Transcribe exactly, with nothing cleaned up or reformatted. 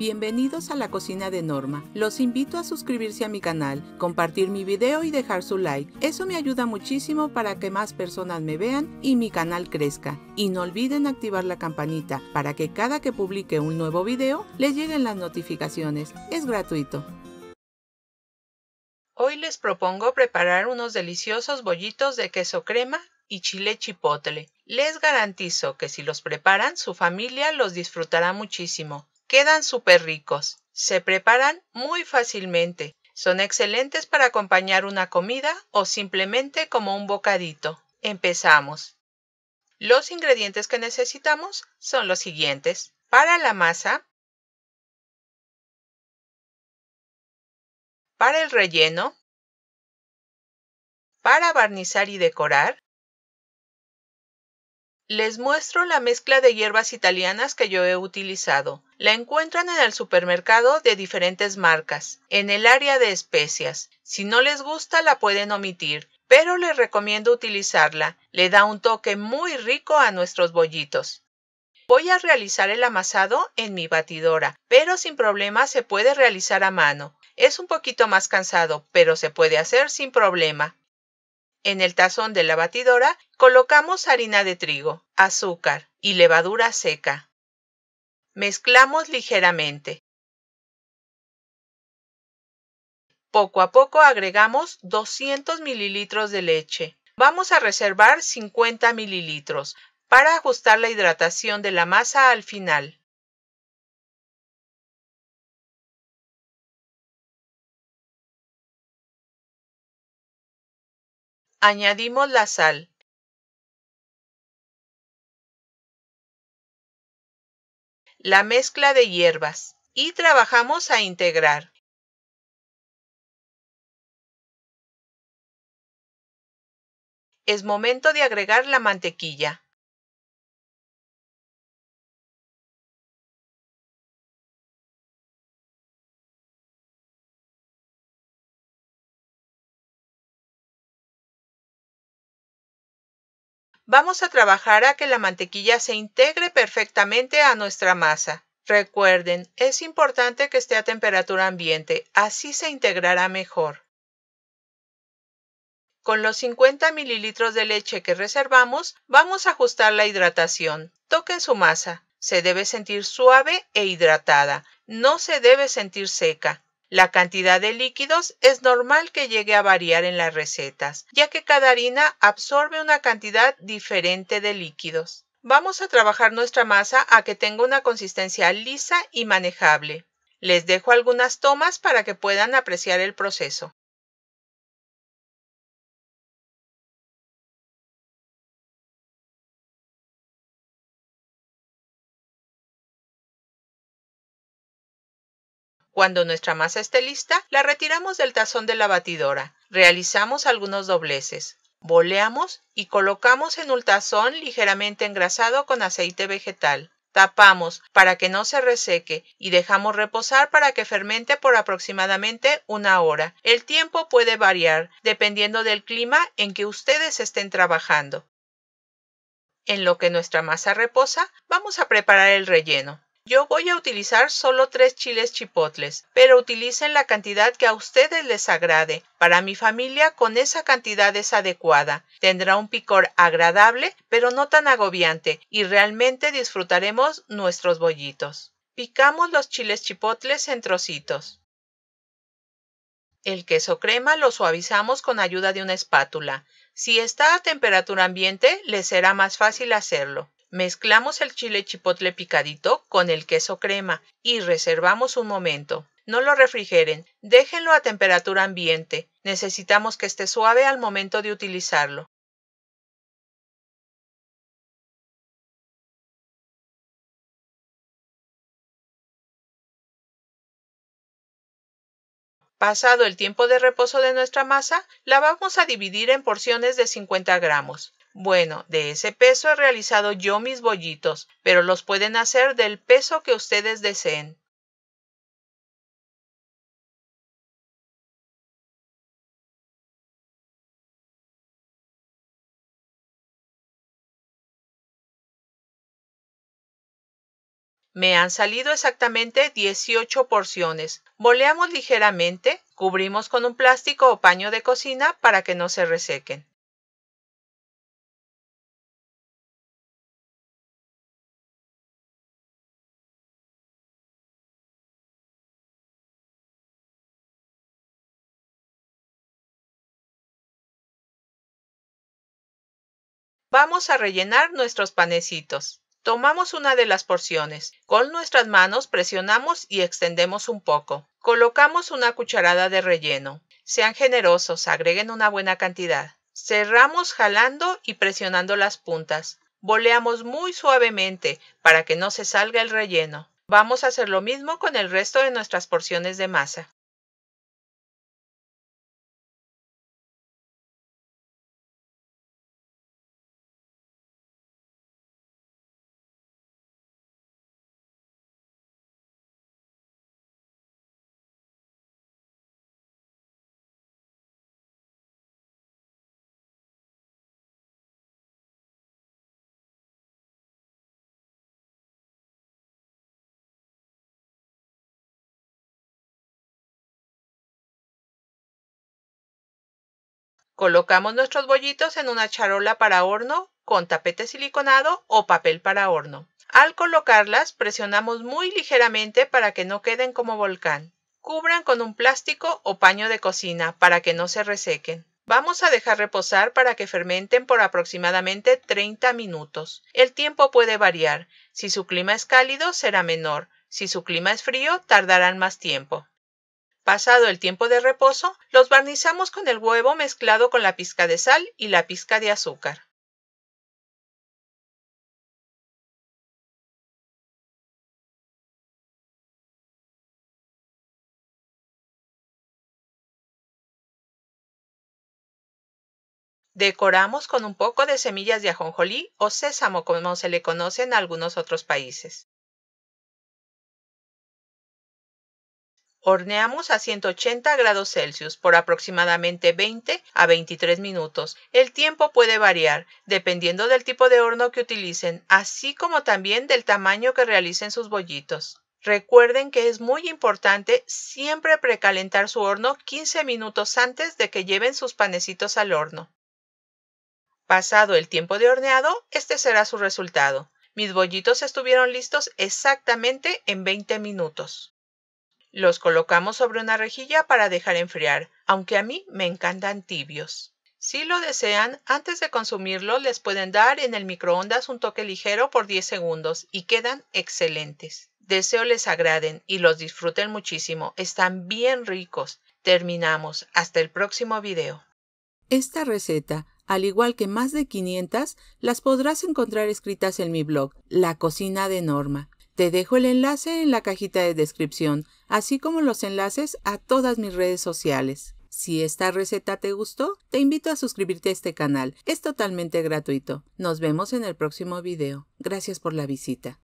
Bienvenidos a La Cocina de Norma. Los invito a suscribirse a mi canal, compartir mi video y dejar su like. Eso me ayuda muchísimo para que más personas me vean y mi canal crezca. Y no olviden activar la campanita para que cada que publique un nuevo video les lleguen las notificaciones. Es gratuito. Hoy les propongo preparar unos deliciosos bollitos de queso crema y chile chipotle. Les garantizo que si los preparan, su familia los disfrutará muchísimo. Quedan súper ricos. Se preparan muy fácilmente. Son excelentes para acompañar una comida o simplemente como un bocadito. Empezamos. Los ingredientes que necesitamos son los siguientes. Para la masa, para el relleno, para barnizar y decorar, les muestro la mezcla de hierbas italianas que yo he utilizado. La encuentran en el supermercado de diferentes marcas, en el área de especias. Si no les gusta, la pueden omitir, pero les recomiendo utilizarla. Le da un toque muy rico a nuestros bollitos. Voy a realizar el amasado en mi batidora, pero sin problema se puede realizar a mano. Es un poquito más cansado, pero se puede hacer sin problema. En el tazón de la batidora colocamos harina de trigo, azúcar y levadura seca. Mezclamos ligeramente. Poco a poco agregamos doscientos mililitros de leche. Vamos a reservar cincuenta mililitros para ajustar la hidratación de la masa al final. Añadimos la sal. La mezcla de hierbas y trabajamos a integrar. Es momento de agregar la mantequilla. Vamos a trabajar a que la mantequilla se integre perfectamente a nuestra masa. Recuerden, es importante que esté a temperatura ambiente, así se integrará mejor. Con los cincuenta mililitros de leche que reservamos, vamos a ajustar la hidratación. Toquen su masa, se debe sentir suave e hidratada, no se debe sentir seca. La cantidad de líquidos es normal que llegue a variar en las recetas, ya que cada harina absorbe una cantidad diferente de líquidos. Vamos a trabajar nuestra masa a que tenga una consistencia lisa y manejable. Les dejo algunas tomas para que puedan apreciar el proceso. Cuando nuestra masa esté lista, la retiramos del tazón de la batidora. Realizamos algunos dobleces. Boleamos y colocamos en un tazón ligeramente engrasado con aceite vegetal. Tapamos para que no se reseque y dejamos reposar para que fermente por aproximadamente una hora. El tiempo puede variar dependiendo del clima en que ustedes estén trabajando. En lo que nuestra masa reposa, vamos a preparar el relleno. Yo voy a utilizar solo tres chiles chipotles, pero utilicen la cantidad que a ustedes les agrade. Para mi familia, con esa cantidad es adecuada. Tendrá un picor agradable, pero no tan agobiante, y realmente disfrutaremos nuestros bollitos. Picamos los chiles chipotles en trocitos. El queso crema lo suavizamos con ayuda de una espátula. Si está a temperatura ambiente, les será más fácil hacerlo. Mezclamos el chile chipotle picadito con el queso crema y reservamos un momento. No lo refrigeren, déjenlo a temperatura ambiente. Necesitamos que esté suave al momento de utilizarlo. Pasado el tiempo de reposo de nuestra masa, la vamos a dividir en porciones de cincuenta gramos. Bueno, de ese peso he realizado yo mis bollitos, pero los pueden hacer del peso que ustedes deseen. Me han salido exactamente dieciocho porciones. Boleamos ligeramente, cubrimos con un plástico o paño de cocina para que no se resequen. Vamos a rellenar nuestros panecitos. Tomamos una de las porciones. Con nuestras manos presionamos y extendemos un poco. Colocamos una cucharada de relleno. Sean generosos, agreguen una buena cantidad. Cerramos jalando y presionando las puntas. Boleamos muy suavemente para que no se salga el relleno. Vamos a hacer lo mismo con el resto de nuestras porciones de masa. Colocamos nuestros bollitos en una charola para horno con tapete siliconado o papel para horno. Al colocarlas, presionamos muy ligeramente para que no queden como volcán. Cubran con un plástico o paño de cocina para que no se resequen. Vamos a dejar reposar para que fermenten por aproximadamente treinta minutos. El tiempo puede variar. Si su clima es cálido, será menor. Si su clima es frío, tardarán más tiempo. Pasado el tiempo de reposo, los barnizamos con el huevo mezclado con la pizca de sal y la pizca de azúcar. Decoramos con un poco de semillas de ajonjolí o sésamo, como se le conoce en algunos otros países. Horneamos a ciento ochenta grados Celsius por aproximadamente veinte a veintitrés minutos. El tiempo puede variar dependiendo del tipo de horno que utilicen, así como también del tamaño que realicen sus bollitos. Recuerden que es muy importante siempre precalentar su horno quince minutos antes de que lleven sus panecitos al horno. Pasado el tiempo de horneado, este será su resultado. Mis bollitos estuvieron listos exactamente en veinte minutos. Los colocamos sobre una rejilla para dejar enfriar, aunque a mí me encantan tibios. Si lo desean, antes de consumirlos les pueden dar en el microondas un toque ligero por diez segundos y quedan excelentes. Deseo les agraden y los disfruten muchísimo. Están bien ricos. Terminamos. Hasta el próximo video. Esta receta, al igual que más de quinientas, las podrás encontrar escritas en mi blog, La Cocina de Norma. Te dejo el enlace en la cajita de descripción, así como los enlaces a todas mis redes sociales. Si esta receta te gustó, te invito a suscribirte a este canal. Es totalmente gratuito. Nos vemos en el próximo video. Gracias por la visita.